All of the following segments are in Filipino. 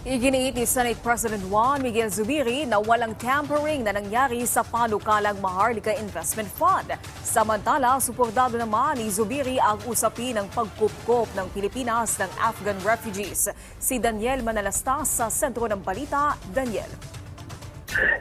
Iginiit ni Senate President Juan Miguel Zubiri na walang tampering na nangyari sa panukalang Maharlika Investment Fund. Samantala, suportado naman ni Zubiri ang usapin ng pagkupkop ng Pilipinas ng Afghan refugees. Si Daniel Manalastas sa sentro ng balita. Daniel.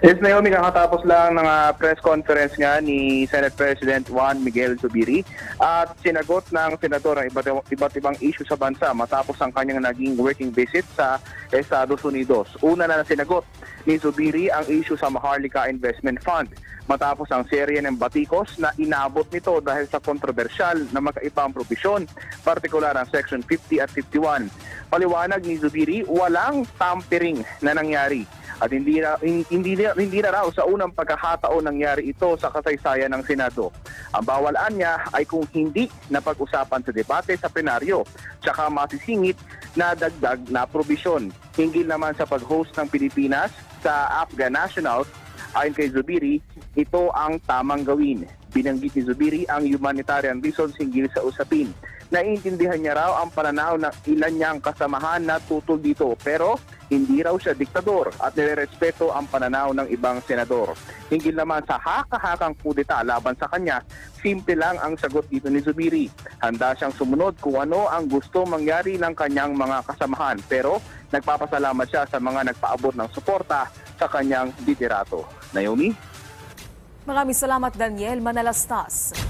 Yes, Naomi, kakatapos lang ng press conference nga ni Senate President Juan Miguel Zubiri at sinagot ng senador ang iba't ibang issue sa bansa matapos ang kanyang naging working visit sa Estados Unidos. Una na sinagot ni Zubiri ang issue sa Maharlika Investment Fund matapos ang serye ng batikos na inabot nito dahil sa kontrobersyal na magkaibang propisyon, partikular ang Section 50 at 51. Paliwanag ni Zubiri, walang tampering na nangyari at hindi na raw sa unang pagkakataon nangyari ito sa kasaysayan ng Senado. Ang bawalan niya ay kung hindi napag-usapan sa debate sa plenaryo, tsaka masisingit na dagdag na probisyon. Hinggil naman sa pag-host ng Pilipinas sa Afghan nationals, ayon kay Zubiri, ito ang tamang gawin. Binanggit ni Zubiri ang humanitarian reasons hinggil sa usapin. Naiintindihan niya raw ang pananaw ng ilan niyang kasamahan na tutol dito, pero hindi raw siya diktador at nirerespeto ang pananaw ng ibang senador. Hinggil naman sa haka-hakang kudeta laban sa kanya, simple lang ang sagot dito ni Zubiri. Handa siyang sumunod kung ano ang gusto mangyari ng kanyang mga kasamahan, pero nagpapasalamat siya sa mga nagpaabot ng suporta sa kanyang liderato. Naomi? Maraming salamat, Daniel Manalastas.